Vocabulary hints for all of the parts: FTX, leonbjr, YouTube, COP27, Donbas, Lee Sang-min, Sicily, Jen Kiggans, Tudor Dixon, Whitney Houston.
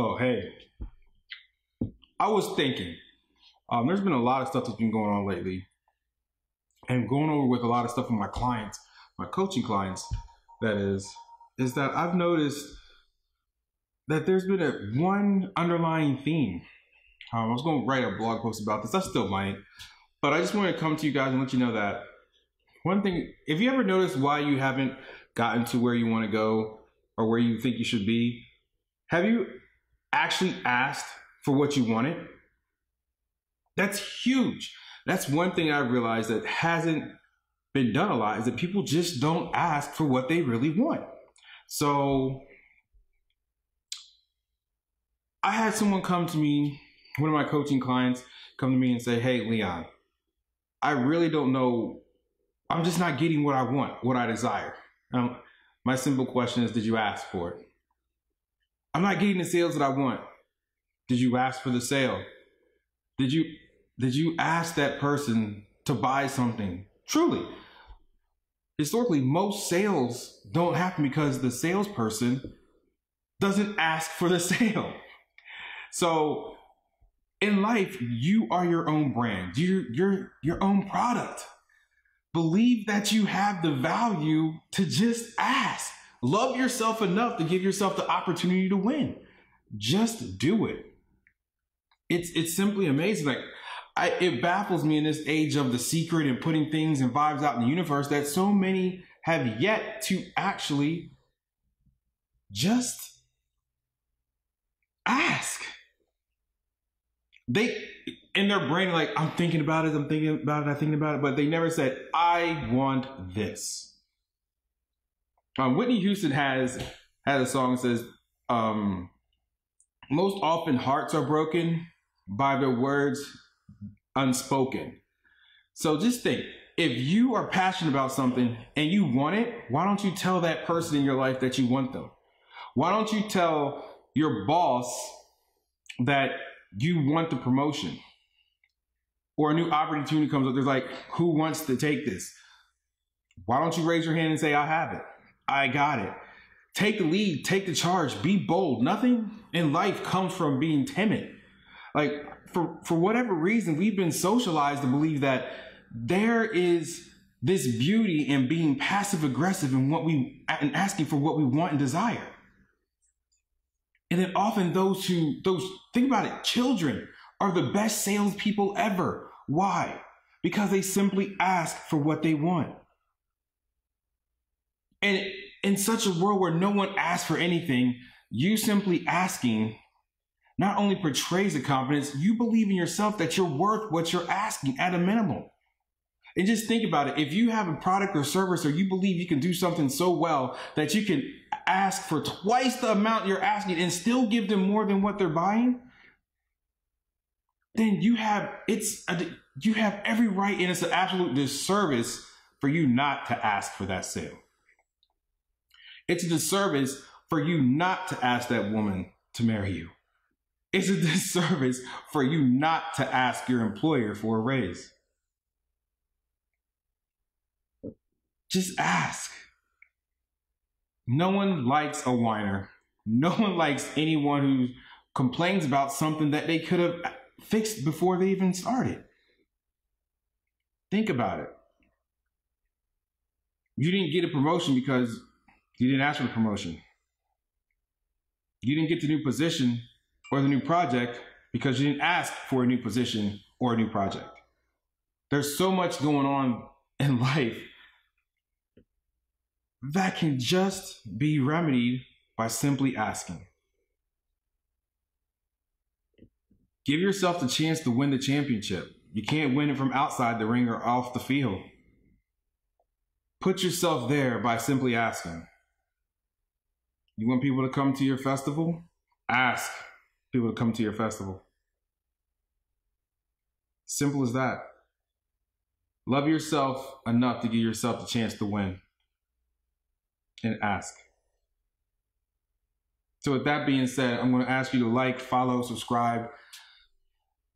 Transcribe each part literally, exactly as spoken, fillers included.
Oh, hey, I was thinking, um, there's been a lot of stuff that's been going on lately, and going over with a lot of stuff with my clients, my coaching clients, that is, is that I've noticed that there's been a one underlying theme. Um, I was going to write a blog post about this. I still might, but I just want to come to you guys and let you know that one thing, if you ever notice why you haven't gotten to where you want to go or where you think you should be, have you actually asked for what you wanted? That's huge. That's one thing I realized that hasn't been done a lot, is that people just don't ask for what they really want. So I had someone come to me, one of my coaching clients come to me and say, hey, Leon, I really don't know. I'm just not getting what I want, what I desire. Um, my simple question is, did you ask for it? I'm not getting the sales that I want. Did you ask for the sale? Did you, did you ask that person to buy something? Truly, historically, most sales don't happen because the salesperson doesn't ask for the sale. So in life, you are your own brand. You're, you're your own product. Believe that you have the value to just ask. Love yourself enough to give yourself the opportunity to win. Just do it. It's it's simply amazing. Like I, it baffles me in this age of The Secret and putting things and vibes out in the universe that so many have yet to actually just ask. They in their brain, like, I'm thinking about it, I'm thinking about it, I'm thinking about it, but they never said, I want this. Um, Whitney Houston has has a song that says, um, most often hearts are broken by their words unspoken. So just think, if you are passionate about something and you want it, why don't you tell that person in your life that you want them? Why don't you tell your boss that you want the promotion? Or a new opportunity comes up, there's like, who wants to take this? Why don't you raise your hand and say, I have it. I got it. Take the lead, take the charge, be bold. Nothing in life comes from being timid. Like for, for whatever reason, we've been socialized to believe that there is this beauty in being passive aggressive in what we, and asking for what we want and desire. And then often those who, those, think about it, children are the best salespeople ever. Why? Because they simply ask for what they want. And in such a world where no one asks for anything, you simply asking not only portrays the confidence, you believe in yourself that you're worth what you're asking at a minimum. And just think about it. If you have a product or service, or you believe you can do something so well that you can ask for twice the amount you're asking and still give them more than what they're buying, then you have, it's a, you have every right, and it's an absolute disservice for you not to ask for that sale. It's a disservice for you not to ask that woman to marry you. It's a disservice for you not to ask your employer for a raise. Just ask. No one likes a whiner. No one likes anyone who complains about something that they could have fixed before they even started. Think about it. You didn't get a promotion because you didn't ask for the promotion. You didn't get the new position or the new project because you didn't ask for a new position or a new project. There's so much going on in life that can just be remedied by simply asking. Give yourself the chance to win the championship. You can't win it from outside the ring or off the field. Put yourself there by simply asking. You want people to come to your festival? Ask people to come to your festival. Simple as that. Love yourself enough to give yourself the chance to win. And ask. So with that being said, I'm going to ask you to like, follow, subscribe,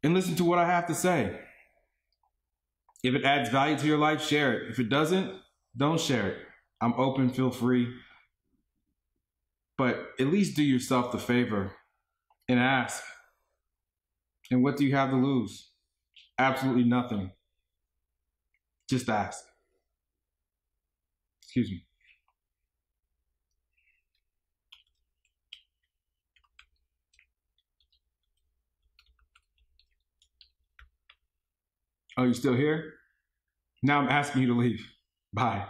and listen to what I have to say. If it adds value to your life, share it. If it doesn't, don't share it. I'm open, feel free. But at least do yourself the favor and ask. And what do you have to lose? Absolutely nothing. Just ask. Excuse me. Oh, you still here? Now I'm asking you to leave. Bye.